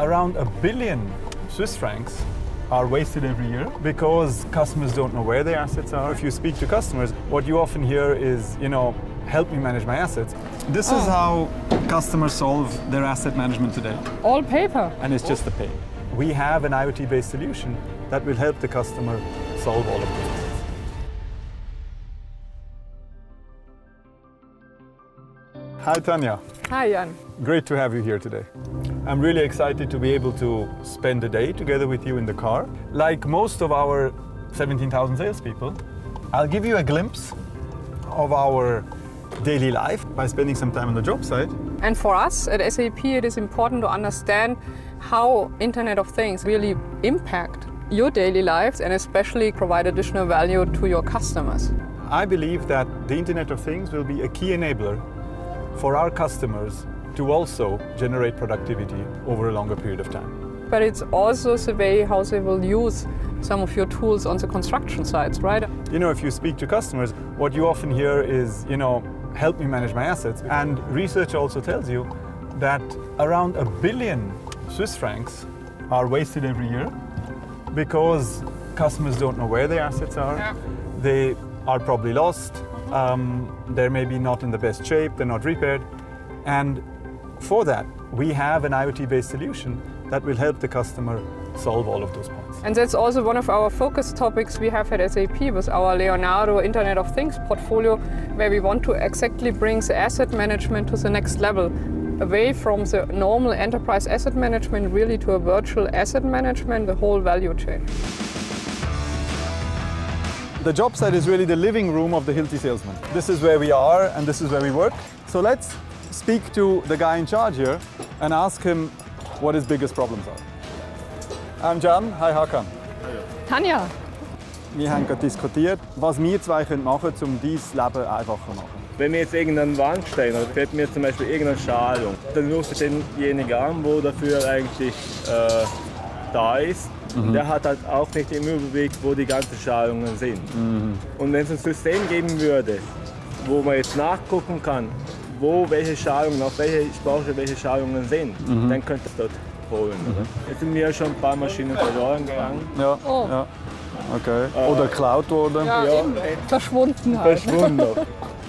Around $1 billion are wasted every year because customers don't know where their assets are. If you speak to customers, what you often hear is, you know, help me manage my assets. This is how customers solve their asset management today. All paper. And it's just the paper. We have an IoT-based solution that will help the customer solve all of this. Hi, Tanja. Hi, Jan. Great to have you here today. I'm really excited to be able to spend the day together with you in the car. Like most of our 17,000 salespeople, I'll give you a glimpse of our daily life by spending some time on the job site. And for us at SAP, it is important to understand how Internet of Things really impact your daily lives and especially provide additional value to your customers. I believe that the Internet of Things will be a key enabler for our customers to also generate productivity over a longer period of time. But it's also the way how they will use some of your tools on the construction sites, right? You know, if you speak to customers, what you often hear is, you know, help me manage my assets. And research also tells you that around $1 billion are wasted every year because customers don't know where their assets are. Yeah. They are probably lost. They're maybe not in the best shape, they're not repaired. And for that, we have an IoT-based solution that will help the customer solve all of those points. And that's also one of our focus topics we have at SAP with our Leonardo Internet of Things portfolio, where we want to exactly bring the asset management to the next level, away from the normal enterprise asset management really to a virtual asset management, the whole value chain. The job site is really the living room of the Hilti salesman. This is where we are and this is where we work. So let's speak to the guy in charge here and ask him what his biggest problems are. I'm Jan, hi Hakan. Tanja. Wir haben gerade diskutiert, was wir zwei machen können, um dein Leben einfacher zu machen. Wenn wir jetzt irgendeinen Wandstein oder fällt mir zum Beispiel irgendeine Schale, dann rufe ich denjenigen an, der dafür eigentlich da ist. Mhm. Der hat halt auch nicht im Überblick, wo die ganzen Schalungen sind. Mhm. Und wenn es ein System geben würde, wo man jetzt nachgucken kann, wo welche Schalungen, auf welche Branche welche Schalungen sind, mhm, dann könnte es dort holen. Mhm. Jetzt sind mir schon ein paar Maschinen verloren gegangen. Ja. Oh. Ja. Okay. Oder geklaut worden. Ja, ja. Verschwunden halt.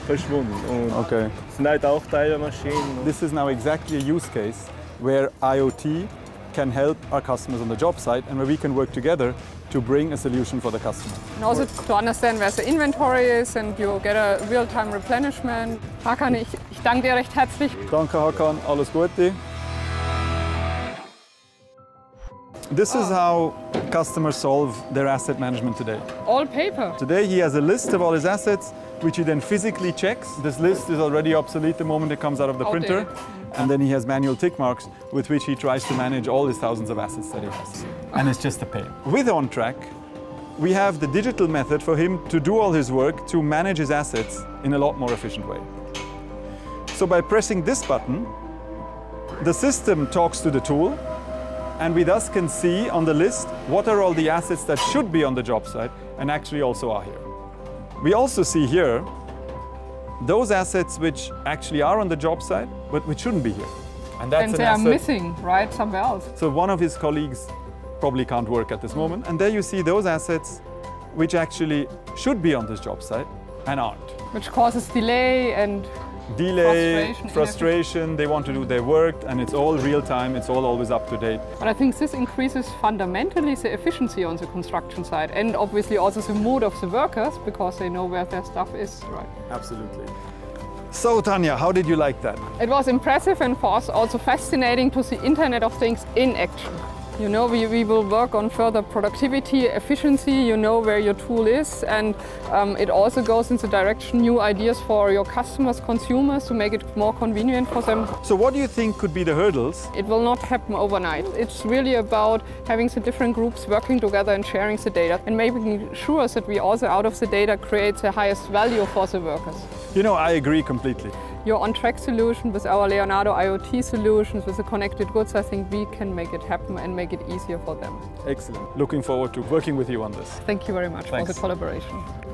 Verschwunden. Und okay. Es sind halt auch Teile der Maschinen. This is now exactly a use case where IoT can help our customers on the job site and where we can work together to bring a solution for the customer. And also to understand where the inventory is and you get a real-time replenishment. Hakan, ich danke dir recht herzlich. Danke Hakan, alles Gute. This is how customers solve their asset management today. All paper. Today he has a list of all his assets which he then physically checks. This list is already obsolete the moment it comes out of the printer. And then he has manual tick marks with which he tries to manage all his thousands of assets that he has. And it's just a pain. With OnTrack, we have the digital method for him to do all his work to manage his assets in a lot more efficient way. So by pressing this button, the system talks to the tool and we thus can see on the list what are all the assets that should be on the job site and actually also are here. We also see here those assets which actually are on the job site, but which shouldn't be here. And they are missing, right, somewhere else. So one of his colleagues probably can't work at this moment. And there you see those assets which actually should be on this job site and aren't. Which causes delay and frustration. They want to do their work and it's all real time, it's all always up to date. But I think this increases fundamentally the efficiency on the construction side and obviously also the mood of the workers because they know where their stuff is, right? Absolutely. So Tanja, how did you like that? It was impressive and for us also fascinating to see Internet of Things in action. You know, we will work on further productivity, efficiency, you know where your tool is, and it also goes in the direction new ideas for your customers, consumers, to make it more convenient for them. So what do you think could be the hurdles? It will not happen overnight. It's really about having the different groups working together and sharing the data and making sure that we also out of the data create the highest value for the workers. You know, I agree completely. Your OnTrack solution with our Leonardo IoT solutions, with the connected goods, I think we can make it happen and make it easier for them. Excellent. Looking forward to working with you on this. Thank you very much. Thanks for the collaboration.